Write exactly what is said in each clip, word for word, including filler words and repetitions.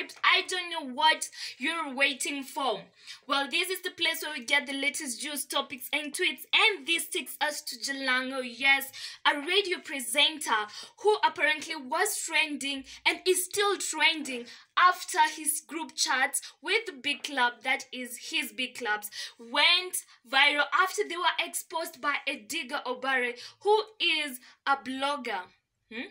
subscribed. I don't know what you're waiting for. Well, this is the place where we get the latest news, topics and tweets, and this takes us to Jalang'o. Yes, a radio presenter who apparently was trending and is still trending after his group chats with the big club, that is his big clubs, went viral after they were exposed by Edgar Obare, who is a blogger. Hmm?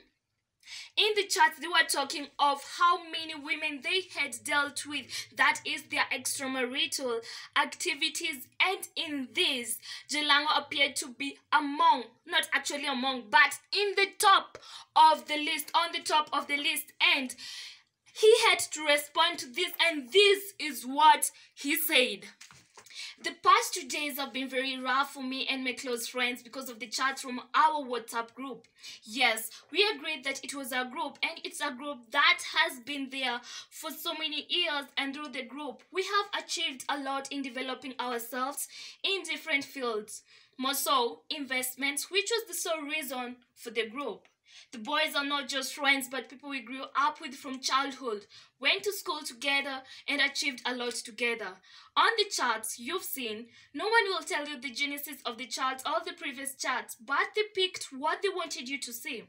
In the chats, they were talking of how many women they had dealt with, that is their extramarital activities, and in this, Jalang'o appeared to be among, not actually among, but in the top of the list, on the top of the list, and he had to respond to this, and this is what he said. The past two days have been very rough for me and my close friends because of the chats from our WhatsApp group. Yes, we agreed that it was a group, and it's a group that has been there for so many years, and through the group, we have achieved a lot in developing ourselves in different fields, more so investments, which was the sole reason for the group. The boys are not just friends, but people we grew up with from childhood, went to school together, and achieved a lot together. On the charts you've seen, no one will tell you the genesis of the charts or the previous charts, but they picked what they wanted you to see.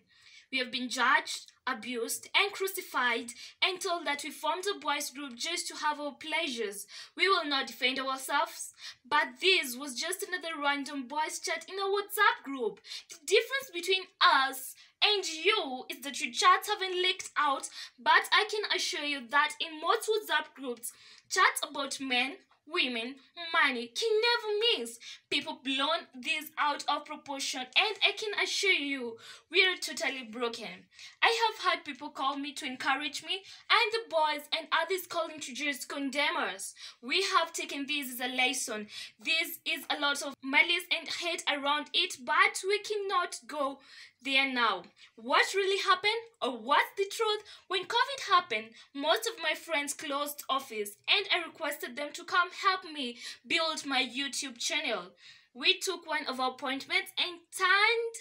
We have been judged, abused, and crucified, and told that we formed a boys group just to have our pleasures. We will not defend ourselves, but this was just another random boys chat in a WhatsApp group. The difference between us and you is that your chats haven't leaked out, but I can assure you that in most WhatsApp groups, chats about men, women, money can never miss. People blown this out of proportion, and I can assure you we are totally broken. I have had people call me to encourage me, and the boys and others calling to just condemn us. We have taken this as a lesson. This is a lot of malice and hate around it, but we cannot go there now. What really happened, or what's the truth? When COVID happened, most of my friends closed office, and I requested them to come help me build my YouTube channel. We took one of our appointments and turned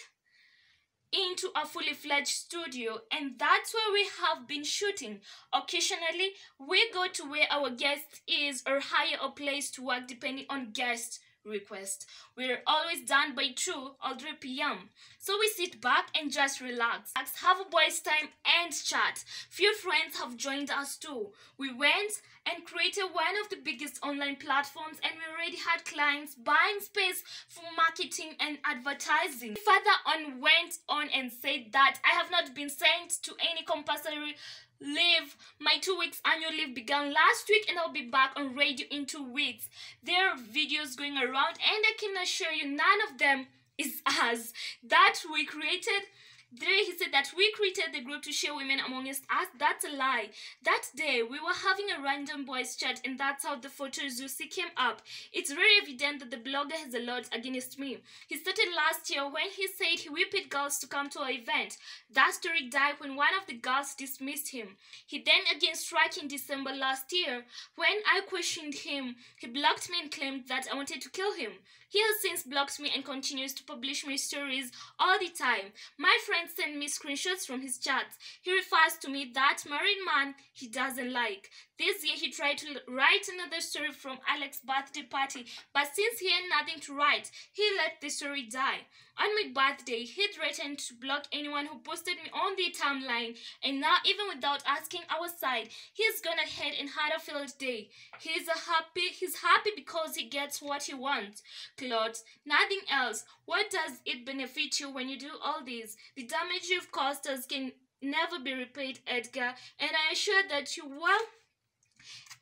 into a fully fledged studio, and that's where we have been shooting. Occasionally we go to where our guest is, or hire a place to work depending on guest request. We're always done by two or three p m so we sit back and just relax, have a boys time and chat. Few friends have joined us too. We went and created one of the biggest online platforms, and we already had clients buying space for marketing and advertising. Further on went on and said that I have not been sent to any compulsory leave. My two weeks annual leave began last week, and I'll be back on radio in two weeks. There are videos going around, and I can assure you none of them is us that we created. There he said that we created the group to share women amongst us. That's a lie. That day we were having a random boys chat, and that's how the photos you see came up. It's very evident that the blogger has a lot against me. He started last year when he said he whipped girls to come to our event. That story died when one of the girls dismissed him. He then again struck in December last year. When I questioned him, he blocked me and claimed that I wanted to kill him. He has since blocked me and continues to publish my stories all the time. My friend send me screenshots from his chats. He refers to me that married man he doesn't like. This year he tried to write another story from Alex's birthday party, but since he had nothing to write, he let the story die. On my birthday, he threatened to block anyone who posted me on the timeline, and now even without asking our side, he's gone ahead and had a field day. He's a happy he's happy because he gets what he wants. Clothes, nothing else. What does it benefit you when you do all this? The damage you've caused us can never be repaid, Edgar, and I assure that you will.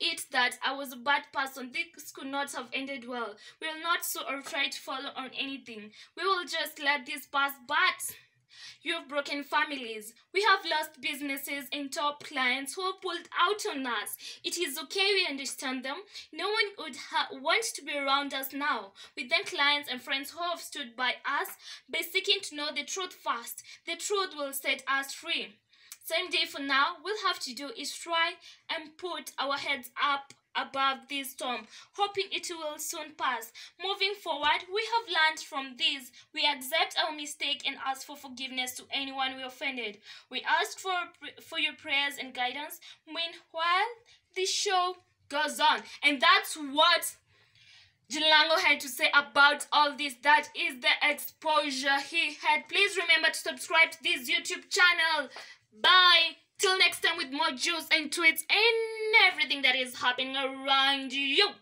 It's that I was a bad person. This could not have ended well. We will not sue or try to follow on anything. We will just let this pass, but you've broken families. We have lost businesses and top clients who have pulled out on us. It is okay, we understand them. No one would ha want to be around us now. With them clients and friends who have stood by us, by seeking to know the truth first. The truth will set us free. Same day for now, we'll have to do is try and put our heads up above this storm, hoping it will soon pass. Moving forward, we have learned from this. We accept our mistake and ask for forgiveness to anyone we offended. We ask for, for your prayers and guidance. Meanwhile, the show goes on. And that's what Jalang'o had to say about all this. That is the exposure he had. Please remember to subscribe to this YouTube channel. Bye. Till next time with more juice and tweets and everything that is happening around you.